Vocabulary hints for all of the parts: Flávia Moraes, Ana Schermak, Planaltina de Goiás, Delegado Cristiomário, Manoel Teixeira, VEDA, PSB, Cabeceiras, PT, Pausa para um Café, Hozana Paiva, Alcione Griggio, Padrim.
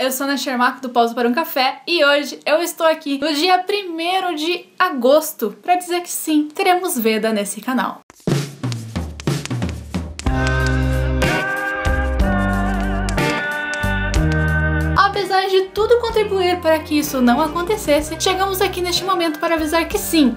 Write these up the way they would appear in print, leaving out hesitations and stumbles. eu sou Ana Schermak do Pausa para um Café e hoje eu estou aqui no dia 1º de agosto para dizer que sim, teremos VEDA nesse canal. Apesar de tudo contribuir para que isso não acontecesse, chegamos aqui neste momento para avisar que sim,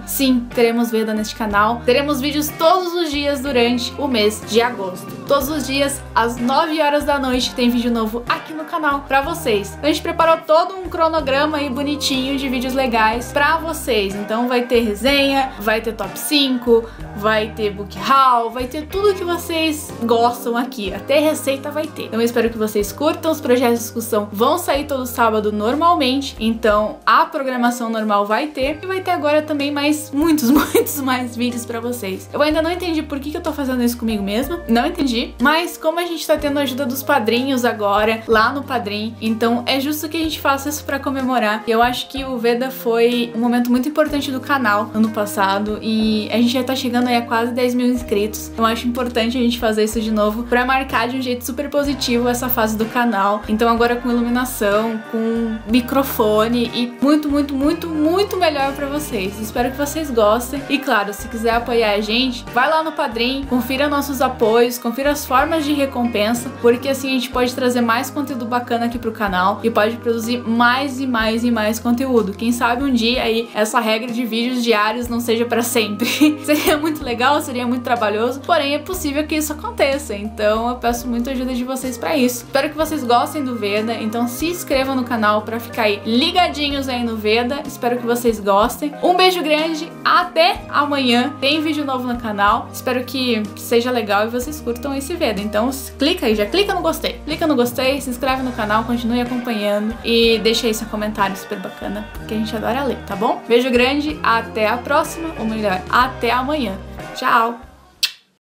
teremos VEDA neste canal, teremos vídeos todos os dias durante o mês de agosto. Todos os dias, às 9 horas da noite, tem vídeo novo aqui no canal para vocês. A gente preparou todo um cronograma aí bonitinho de vídeos legais para vocês, então vai ter resenha, vai ter top 5, vai ter book haul, vai ter tudo que vocês gostam aqui, até receita vai ter. Então eu espero que vocês curtam, os projetos de discussão vão sair todo sábado normalmente, então a programação normal vai ter e vai ter agora também mais, muitos mais vídeos pra vocês. Eu ainda não entendi por que eu tô fazendo isso comigo mesma, não entendi, mas como a gente tá tendo a ajuda dos padrinhos agora, lá no Padrim, então é justo que a gente faça isso pra comemorar. E eu acho que o VEDA foi um momento muito importante do canal ano passado e a gente já tá chegando aí a quase 10 mil inscritos, então acho importante a gente fazer isso de novo pra marcar de um jeito super positivo essa fase do canal. Então agora com iluminação, com microfone e muito melhor pra vocês. Espero que vocês gostem. E claro, se quiser apoiar a gente, vai lá no Padrim, confira nossos apoios, confira as formas de recompensa, porque assim a gente pode trazer mais conteúdo bacana aqui pro canal e pode produzir mais conteúdo. Quem sabe um dia aí essa regra de vídeos diários não seja pra sempre. Seria muito legal, seria muito trabalhoso, porém é possível que isso aconteça. Então eu peço muita ajuda de vocês pra isso. Espero que vocês gostem do VEDA, então se inscrevam no canal pra ficar aí ligadinhos aí no VEDA. Espero que vocês gostem. Um beijo grande, até amanhã. Tem vídeo novo no canal. Espero que seja legal e vocês curtam esse VEDA. Então clica aí, já clica no gostei. Clica no gostei, se inscreve no canal, continue acompanhando e deixa aí seu comentário super bacana, que a gente adora ler, tá bom? Beijo grande, até a próxima, ou melhor, até amanhã. Tchau!